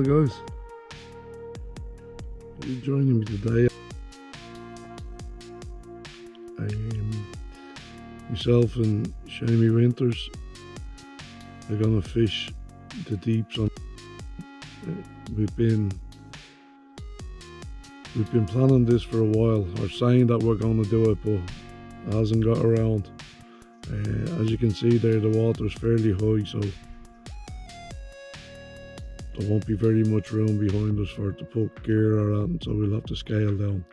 Hi guys, you're joining me today. Myself and Shamie Winters are gonna fish the deeps on. We've been planning this for a while, or saying that we're gonna do it, but it hasn't got around. As you can see there, the water is fairly high, so there won't be very much room behind us for it to put gear or anything, so we'll have to scale down.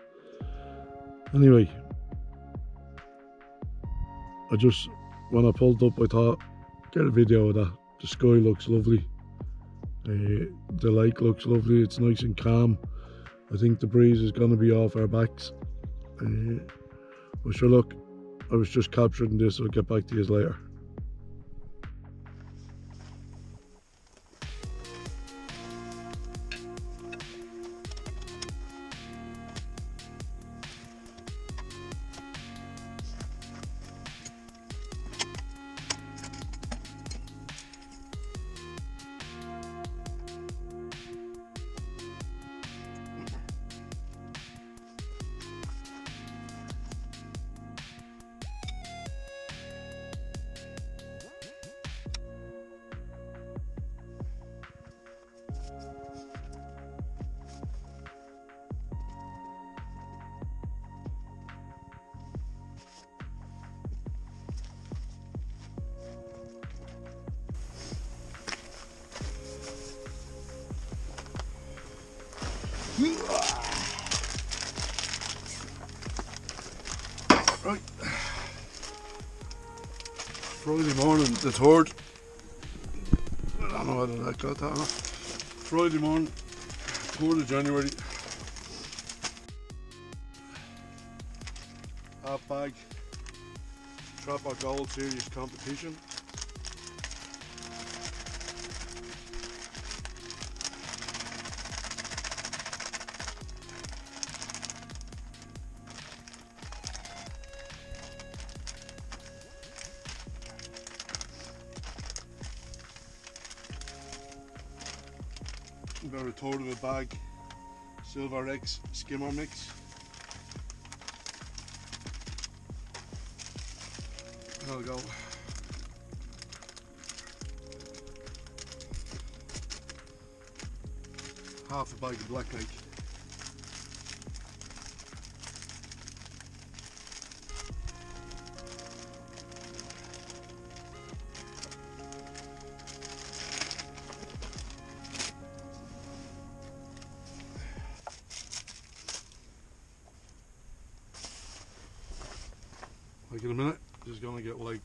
Anyway, when I pulled up, I thought, get a video of that. The sky looks lovely, the lake looks lovely, it's nice and calm. I think the breeze is going to be off our backs. But sure, look, I was just capturing this, I'll get back to you later. Right, Friday morning the 3rd, I don't know whether that got that or not. Friday morning, 4th of January, half bag, Trapak Gold Series Competition. About a third of a bag, Silver X skimmer mix, and I'll go half a bag of black lake. Like in a minute, just gonna get like.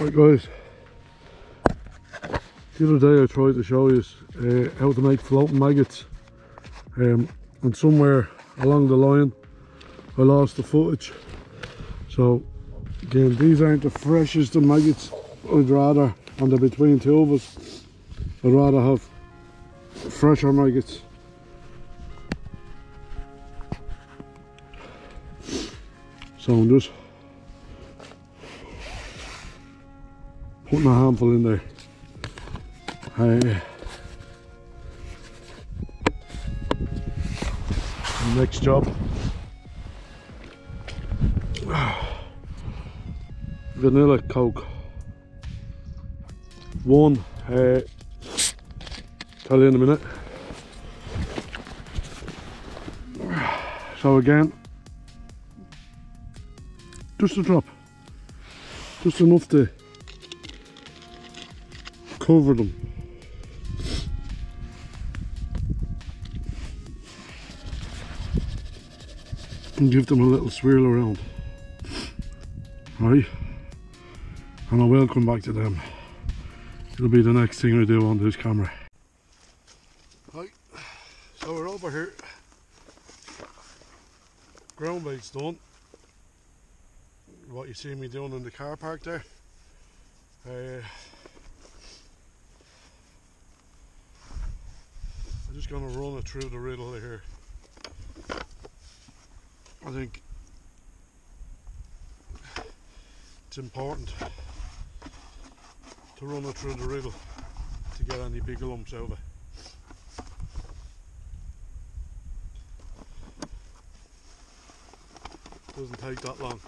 Right guys, the other day I tried to show you how to make floating maggots, and somewhere along the line I lost the footage. So again, these aren't the freshest of maggots. I'd rather, and they're between two of us, I'd rather have fresher maggots. So I'm just putting a handful in there. Next job, vanilla coke. One, tell you in a minute. So again, just a drop, just enough to cover them. And give them a little swirl around, right? And I will come back to them. It'll be the next thing I do on this camera. Right, so we're over here. Ground bait's done. What you see me doing in the car park there. I'm just gonna run it through the riddle here. I think it's important to run it through the riddle to get any big lumps out of it. Doesn't take that long.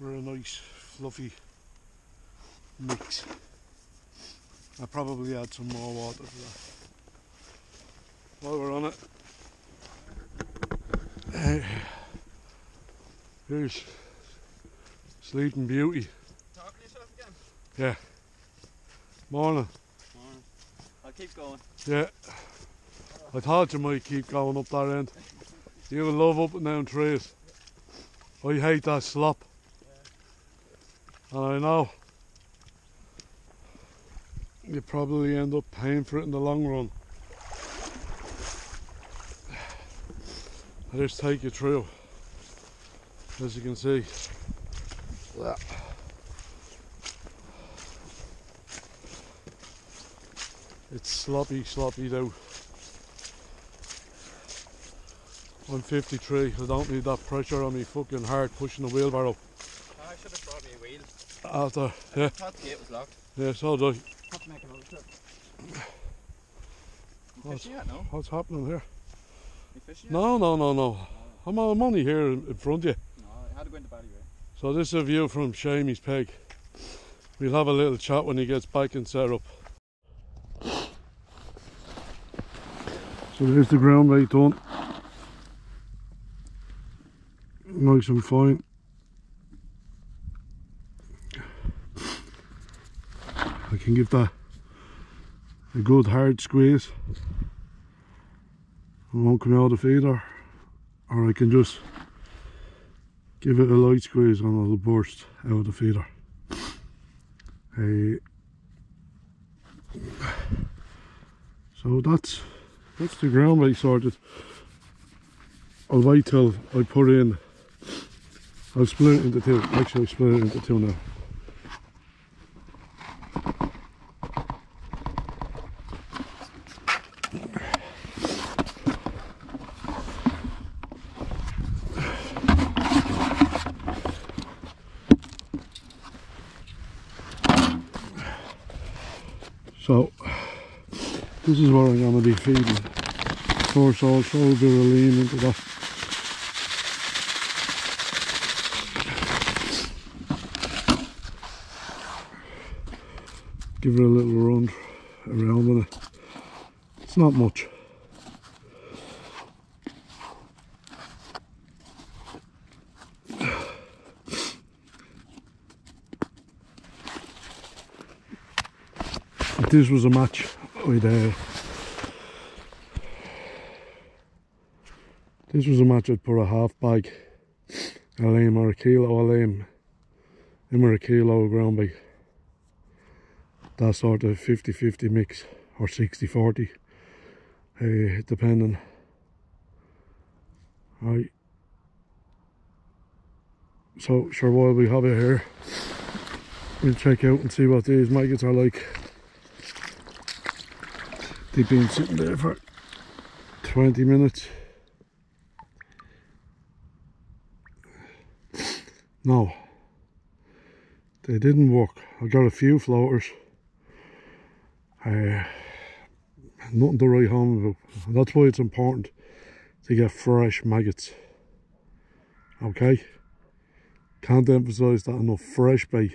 We're a nice fluffy mix. I'll probably add some more water to that. While we're on it, here's Sleeping Beauty. Talking to yourself again? Yeah. Morning. Morning. I'll keep going. Yeah. I thought you might keep going up that end. You will love up and down trees. I hate that slop. And I know you probably end up paying for it in the long run. I'll just take you through, as you can see. That. It's sloppy, sloppy though. I'm 53, I don't need that pressure on me fucking heart pushing the wheelbarrow. I should have brought me a wheel. After, yeah. I thought the gate was locked. Yeah, so do I. Had to make another trip. What's happening here? You fishing yet? No. I'm only here in front of you. No, I had to go into Batty Bay. So this is a view from Shamie's peg. We'll have a little chat when he gets back and set up. So there's the ground bait done. Nice and fine. I can give that a good hard squeeze. It won't come out of either, or I can just give it a light squeeze and it'll burst out of the feeder. So that's the ground bait sorted. I'll wait till I put in. I'll split it into two. Actually, I'll split it into two now. So this is where I'm going to be feeding. Of course, I'll throw a bit of lean into that. Give her a little run around with it. It's not much. Winters was a match with this was a match I'd put a half bag, a lame or a kilo, a lame him or a kilo of ground bag, that sort of 50-50 mix or 60-40 depending. Right, so sure, while we have it here, we'll check out and see what these maggots are like. They've been sitting there for 20 minutes. No, they didn't work. I got a few floaters. Nothing to write home about. That's why it's important to get fresh maggots. Okay? Can't emphasize that enough. Fresh bait.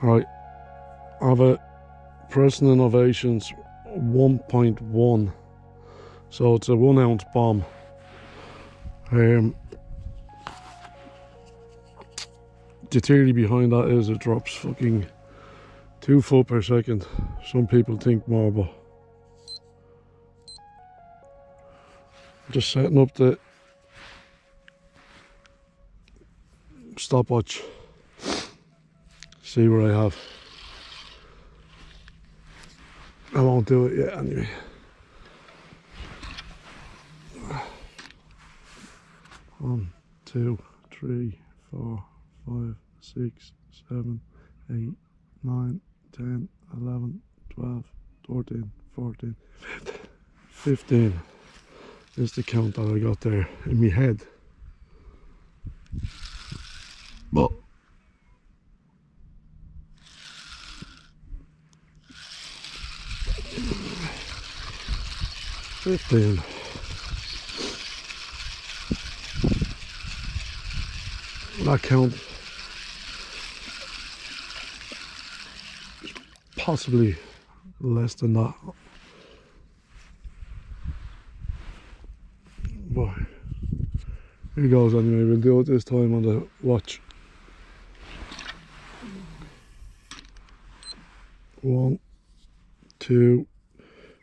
Right, I've a Pressing Innovations 1.1, so it's a 1 ounce bomb. The theory behind that is it drops fucking 2 foot per second. Some people think more, but just setting up the stopwatch. See what I have. I won't do it yet anyway. One, two, three, four, 5, 6, 7, 8, 9, 10, 11, 12, 13, 14, 15 is the count that I got there in my head. But then that count possibly less than that, but here goes anyway. We'll do it this time on the watch. 1, 2,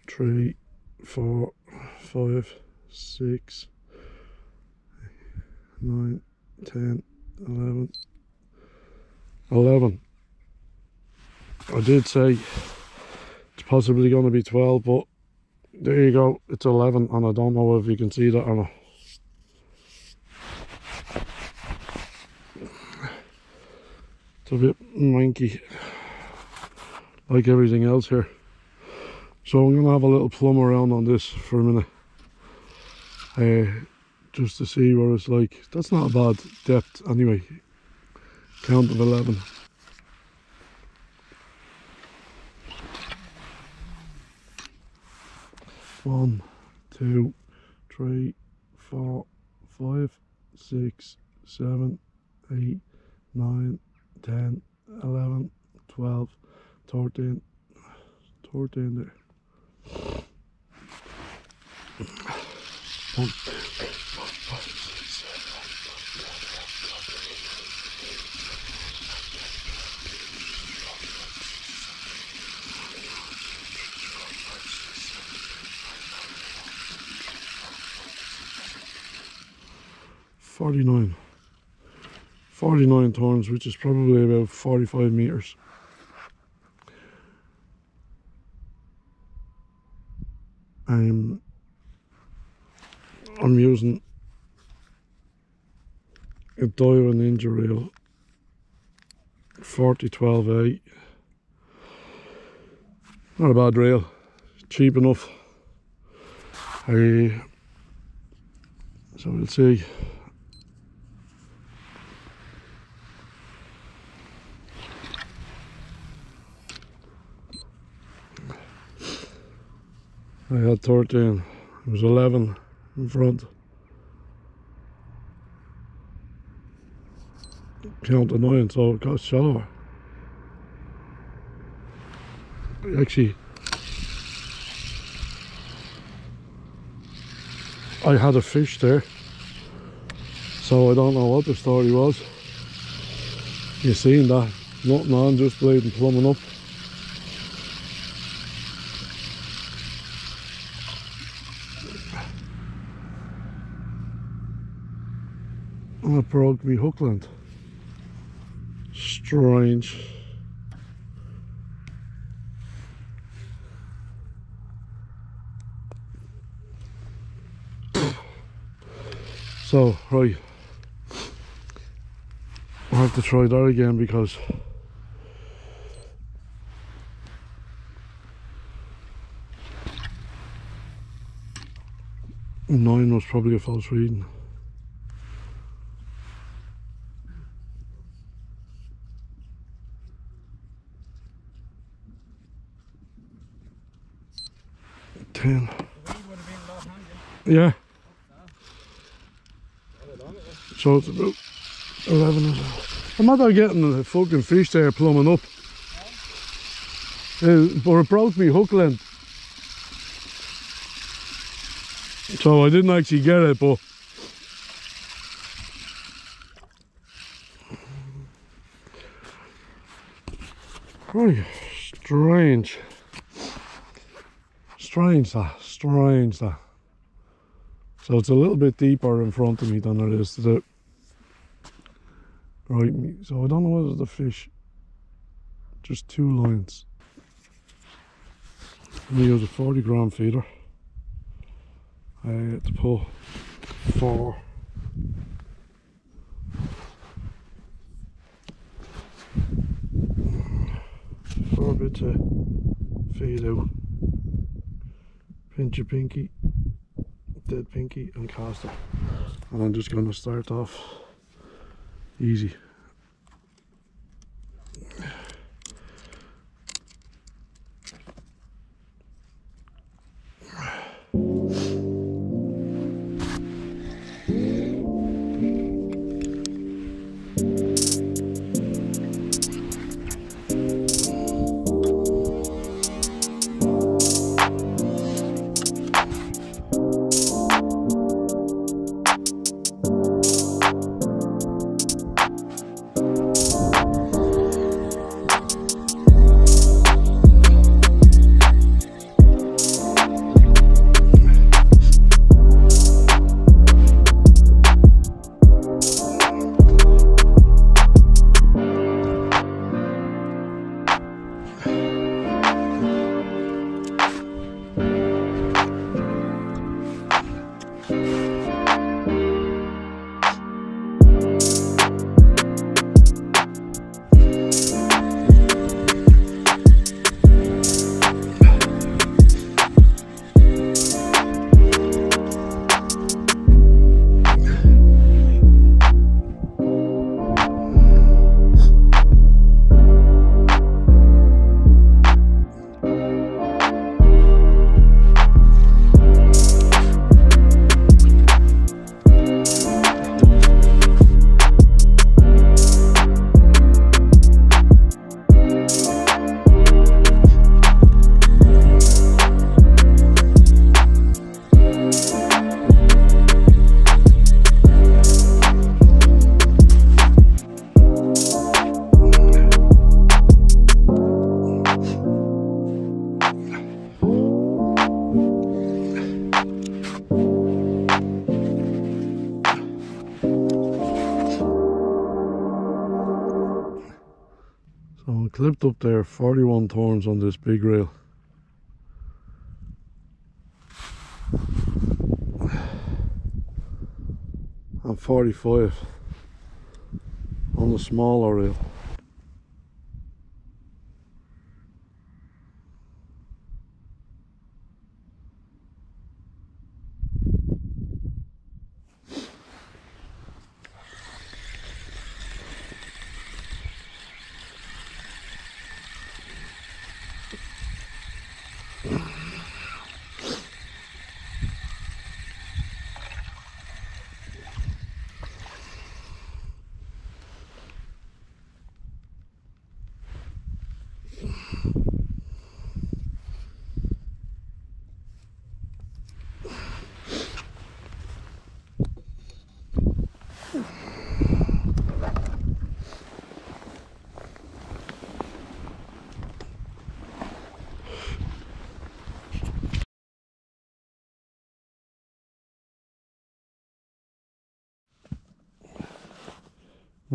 3, 4, 5, 6, 9, 10, 11. I did say it's possibly going to be 12, but there you go, it's 11, and I don't know if you can see that or not. It's a bit manky, like everything else here. So I'm going to have a little plumb around on this for a minute, just to see what it's like. That's not a bad depth anyway, count of 11. One, two, three, four, 5, 6, 7, 8, 9, 10, 11, 12, 13. 14 there. 49. 49 turns, which is probably about 45 meters. I'm using a Daiwa Ninja Reel 4012A. Not a bad reel, cheap enough. So we'll see. I had 13, it was 11, in front. Counter 9, so it got shallower. Actually, I had a fish there, so I don't know what the story was. You've seen that, nothing on, just bleeding, plumbing up. And I broke me hookland. Strange. So, right, I'll have to try that again because nine was probably a false reading. Ten. Yeah. So it's about 11 or so. I'm not getting the fucking fish there plumbing up. No. But it broke me hook length. So I didn't actually get it, but very strange. Strange that, strange that. So it's a little bit deeper in front of me than it is to the right me. So I don't know whether the fish, just two lines. I'm going to use a 40-gram feeder. I had to pull 4. Four bits of feed out. Pinch your pinky. Dead pinky and caster, and I'm just going to start off easy. Clipped up there 41 turns on this big reel. And 45 on the smaller reel.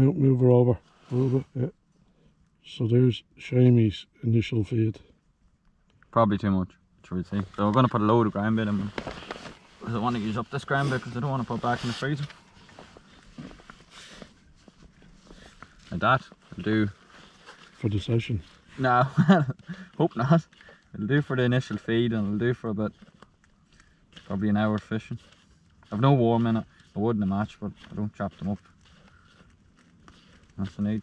Move her over a little bit, yeah. So there's Shamie's initial feed. Probably too much, which we see. So we're going to put a load of gram bait in them. Because I want to use up this gram bait because I don't want to put back in the freezer. And that will do. For the session? No, hope not. It'll do for the initial feed and it'll do for about probably an hour fishing. I've no worm in it. I would in a match, but I don't chop them up. That's the need.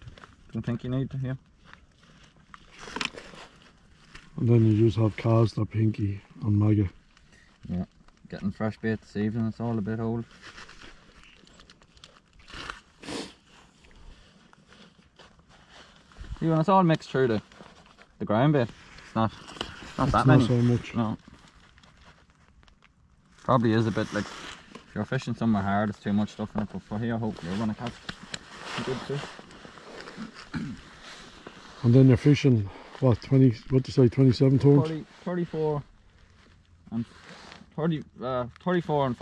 Don't think you need to here. And then you just have Castor, Pinky and Maggie. Yeah, getting fresh bait this evening, it's all a bit old. See, when it's all mixed through the ground bait, it's not that many. Not so much. No. Probably is a bit like, if you're fishing somewhere hard, it's too much stuff in it, but for here, hopefully you're going to catch some good stuff. And then you're fishing, what, 20, what do you say, 27 tons? 34 and 44,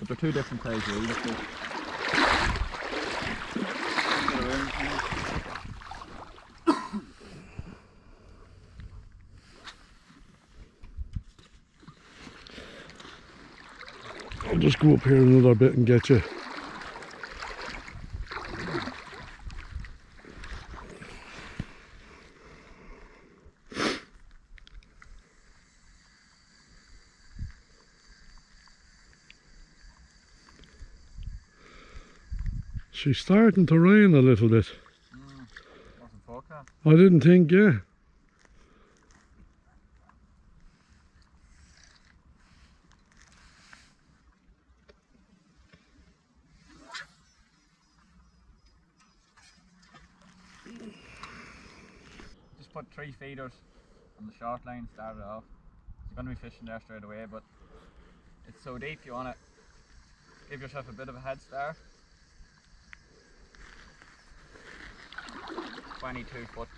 but they're two different sizes. I'll just go up here another bit and get you. She's starting to rain a little bit. Wasn't forecast. I didn't think, yeah. Just put three feeders on the short line and start it off. You're going to be fishing there straight away, but it's so deep you want to give yourself a bit of a head start. 22 foot.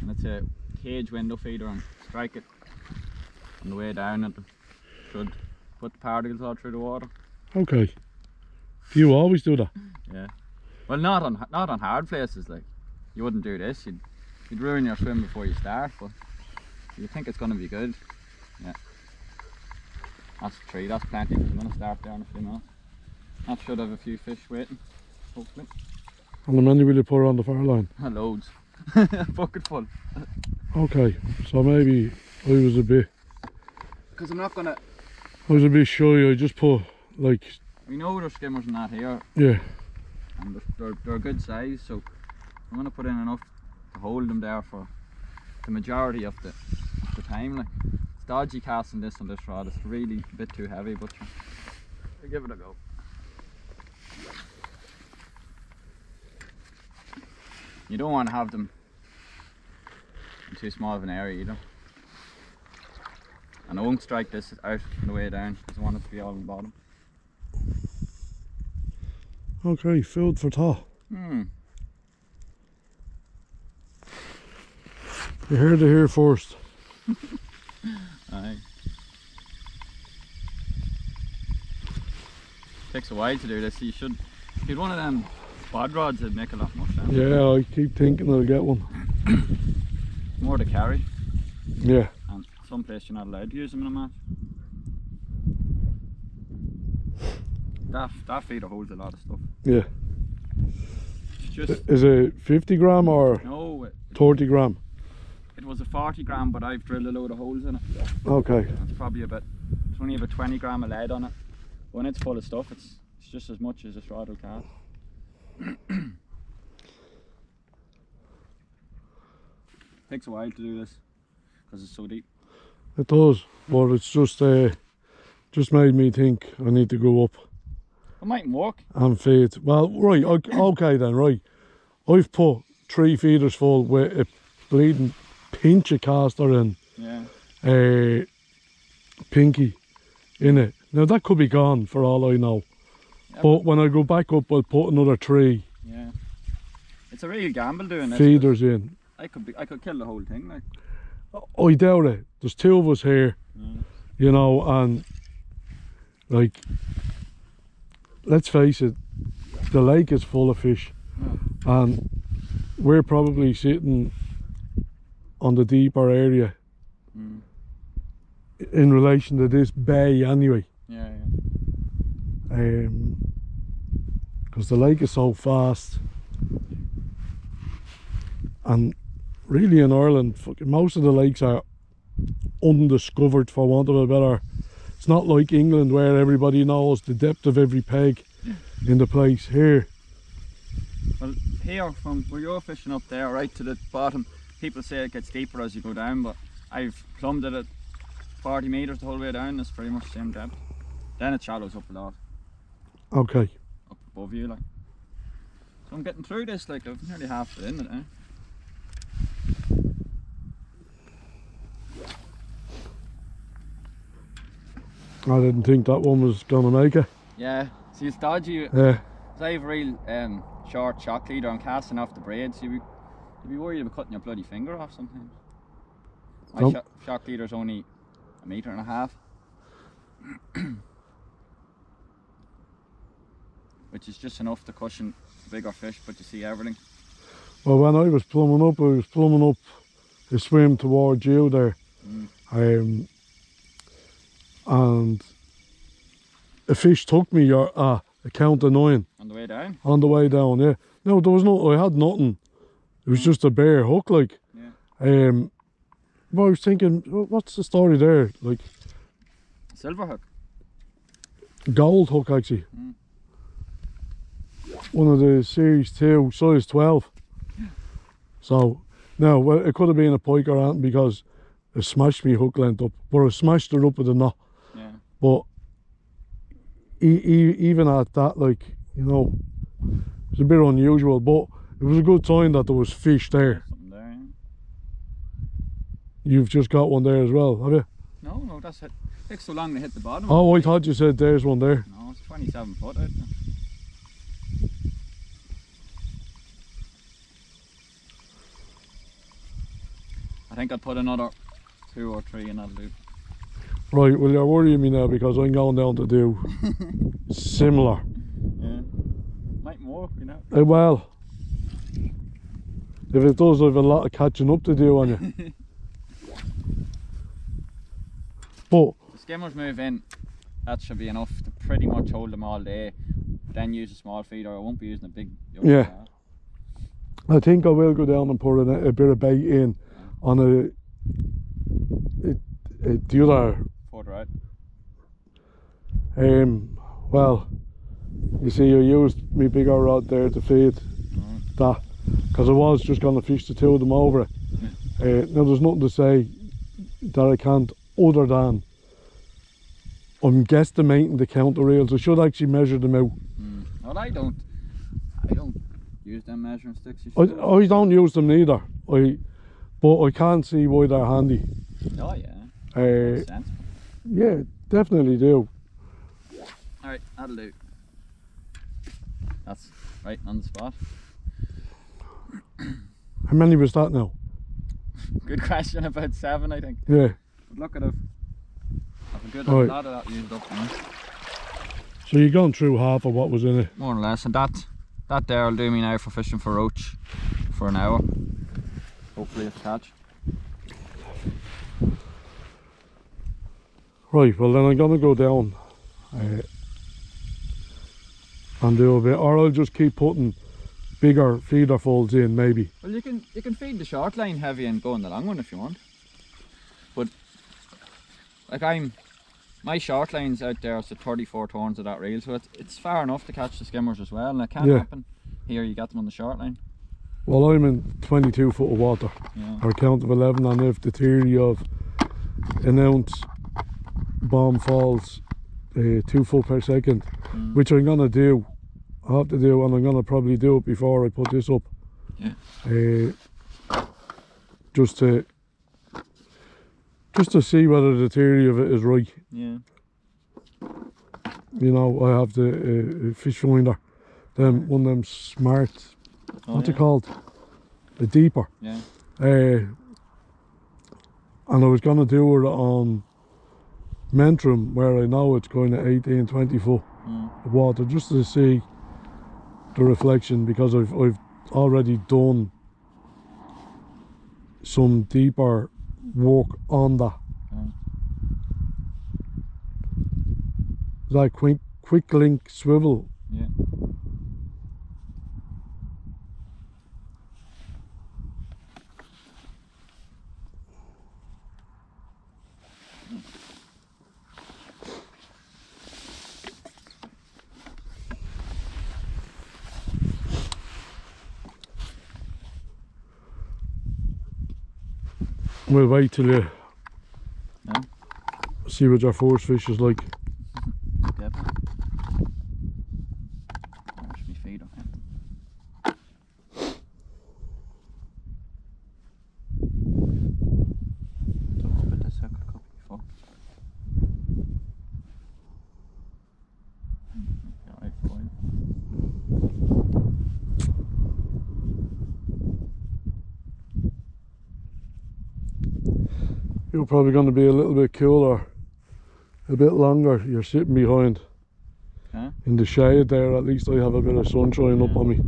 And it's a cage window feeder and strike it on the way down. It should put the particles all through the water. Okay. Do you always do that? Yeah. Well, not on hard places, like, you wouldn't do this, you'd ruin your swim before you start, but you think it's going to be good. Yeah. That's three, that's plenty, I'm going to start there in a few minutes. That should have a few fish waiting, hopefully. And how many will you put on the far line? Loads. A bucket full. Okay, so maybe I was a bit... Because I'm not going to... I was a bit shy, I just put, like... We know there's skimmers and that here. Yeah. And they're a good size, so I'm going to put in enough to hold them there for the majority of the time. Like, it's dodgy casting this on this rod, it's really a bit too heavy, but we'll give it a go. You don't want to have them in too small of an area either. And I won't strike this out on the way down because I want it to be all on the bottom. Okay, food for thought. You heard it here first. Aye. Takes a while to do this. If you'd one of them quad rods, it'd make a lot more sense. Yeah, I keep thinking I'll get one. More to carry. Yeah. And someplace you're not allowed to use them in a match. That feeder holds a lot of stuff. Yeah. It's just, is it 50 gram or no, 30 gram? It was a 40 gram, but I've drilled a load of holes in it. Okay. It's probably about, it's only about 20 gram of lead on it. When it's full of stuff, it's just as much as a rod will cast. Takes a while to do this because it's so deep. It does, but it's just made me think I need to go up. It mightn't work. And feed. Well, right, okay then, right. I've put 3 feeders full with a bleeding pinch of Castor and Pinky in it. Now that could be gone for all I know. But when I go back up, I'll put another tree. Yeah. It's a real gamble doing this. Feeders in. I could kill the whole thing, like. Oh, I doubt it. There's two of us here, you know, and like, let's face it, the lake is full of fish, and we're probably sitting on the deeper area in relation to this bay anyway. Yeah, yeah. Because the lake is so fast, and really in Ireland, fucking most of the lakes are undiscovered, for want of a better. It's not like England where everybody knows the depth of every peg in the place here. Well, here from where you're fishing up there, right to the bottom, people say it gets deeper as you go down, but I've plumbed it at 40 metres the whole way down. It's pretty much the same depth. Then it shallows up a lot. Okay. Up above you, like. So I'm getting through this, like, I've nearly half it in it now. I didn't think that one was gonna make it. Yeah, see, it's dodgy. Yeah. I have a real short shock leader on casting off the braid, so you'd be worried about cutting your bloody finger off sometimes. My shock leader's only 1.5 metres. Which is just enough to cushion bigger fish, but you see everything. Well, when I was plumbing up the swim towards you there. And a fish took me a count of 9. On the way down? On the way down, yeah. No, there was no, I had nothing. It was just a bare hook, like. Yeah. But I was thinking, what's the story there? Like, silver hook? Gold hook, actually. One of the Series 2, size 12. So, now, well, it could have been a pike or anything because it smashed me hook length up, but I smashed her up with a knot. Yeah. But even at that, like, you know, it's a bit unusual, but it was a good sign that there was fish there. There. You've just got one there as well, have you? No, that's it. It takes so long to hit the bottom. Oh, I thought you said there's one there. No, it's 27 foot out now. I think I'll put another 2 or 3 in that loop. Right, well, you're worrying me now because I'm going down to do similar. Yeah, might more, you know. Well, if it does, I've a lot of catching up to do on you. But the skimmers move in, that should be enough to pretty much hold them all day. Then use a small feeder. I won't be using a big. Yeah, car. I think I will go down and put a bit of bait in on the other port, right? Well, you see, I used my bigger rod there to feed that because I was just going to fish the 2 of them over it. Now there's nothing to say that I can't, other than I'm guesstimating the count of reels. I should actually measure them out. Well, I don't use them measuring sticks. I don't use them neither. But I can see why they're handy. Oh yeah. Makes sense. Yeah, definitely do. Alright, that'll do. That's right on the spot. How many was that now? Good question, about 7 I think. Yeah. But look at it. I've a good lot of that used up now. So you're going through half of what was in it? More or less, and that there will do me now for fishing for roach for an hour. Hopefully it's catch. Right, well then I'm gonna go down and do a bit, or I'll just keep putting bigger feeder folds in maybe. Well, you can feed the short line heavy and go on the long one if you want. But like my short line's out there, so 34 turns of that reel, so it's far enough to catch the skimmers as well, and it can happen. Here you got them on the short line. Well, I'm in 22 foot of water, or a count of 11, and if the theory of an ounce bomb falls 2 foot per second, which I'm going to do, I have to do, and I'm going to probably do it before I put this up. Yeah. Just to see whether the theory of it is right. Yeah. you know, I have the fish finder, them one of them smart, what's it called, The Deeper. Yeah. And I was gonna do it on Mentrum, where I know it's going to 18-20 foot water, just to see the reflection, because I've already done some deeper work on that. Like quick link swivel. Yeah. We'll wait till you see what your first fish is like. You're probably going to be a little bit cooler, a bit longer. You're sitting behind in the shade there. At least I have a bit of sunshine up on me.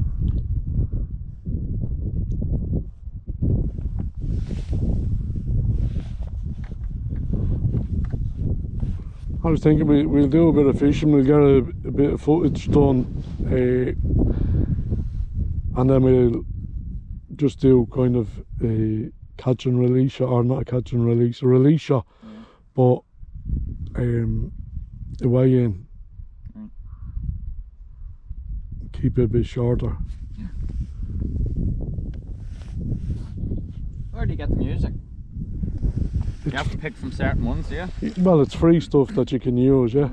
I was thinking we'll do a bit of fishing, we'll get a bit of footage done, and then we'll just do kind of a catch and release shot, or not a catch and release, a release shot, but a weigh in. Keep it a bit shorter. Yeah. Where do you get the music? You have to pick from certain ones, yeah? Well, it's free stuff that you can use, yeah.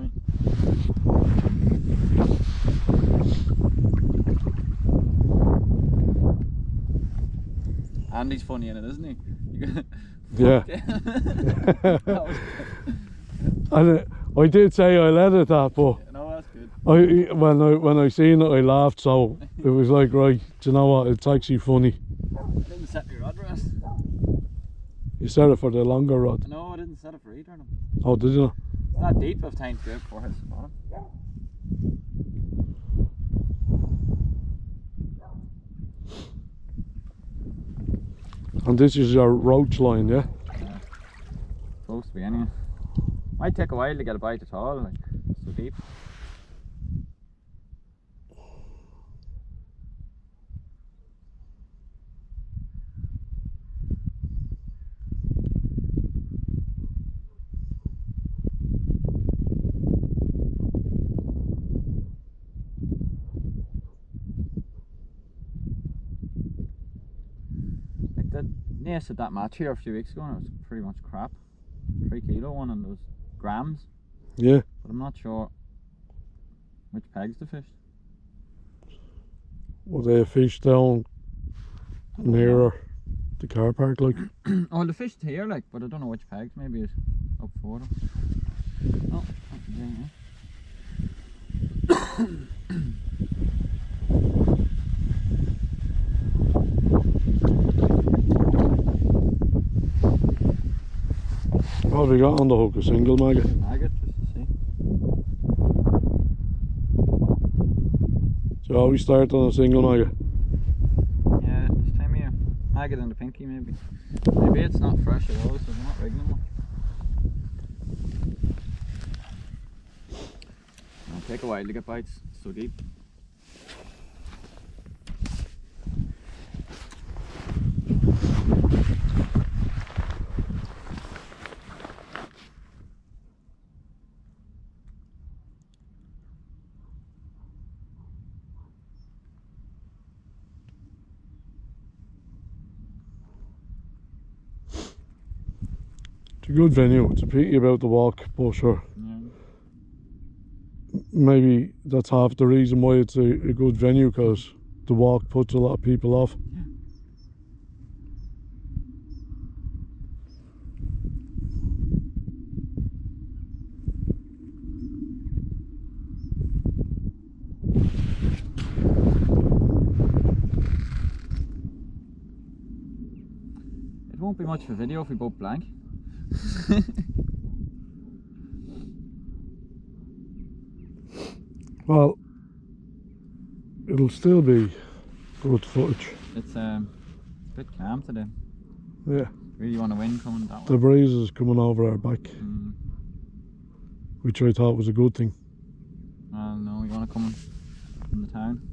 Andy's funny in it, isn't he? Yeah. And I did say I let it that, but yeah, no, that's good. When I seen it, I laughed, so it was like, right, do you know what? It's actually funny. I didn't set your rod, Ross. You set it for the longer rod. No, I didn't set it for either of them. Oh, did you? It's not deep. I've timed it for his bottom. And this is your roach line, yeah? Yeah. Supposed to be anyway. Might take a while to get a bite at all, like, so deep. I said that match here a few weeks ago and it was pretty much crap. 3 kilo one, and those grams. Yeah. But I'm not sure which pegs they fished. Well, they fished down nearer the car park, like. Oh, they fished here, like, but I don't know which pegs. Maybe it's up for them. Oh, that's the thing, yeah. What have we got on the hook? A single maggot? A maggot, just to see. So we start on a single maggot? Yeah, this time here. Maggot and a pinky maybe. Maybe it's not fresh at all, so they're not rigging them up. It'll take a while to get bites, so deep. It's a good venue, it's a pity about the walk, but sure. Yeah. Maybe that's half the reason why it's a good venue, because the walk puts a lot of people off. Yeah. won't be much of a video if we both blank. Well, it'll still be good footage. It's a bit calm today. Yeah. Really want to win coming that way. The breeze is coming over our back, which I thought was a good thing. Well, no, you want to come in the town.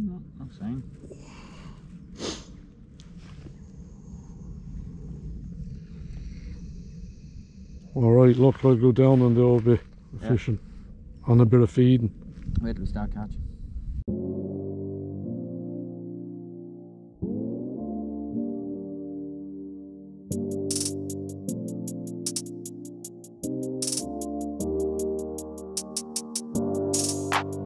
No, I'm saying. Alright, look, I'll go down and there'll be fishing and a bit of feeding. Wait till we start catching.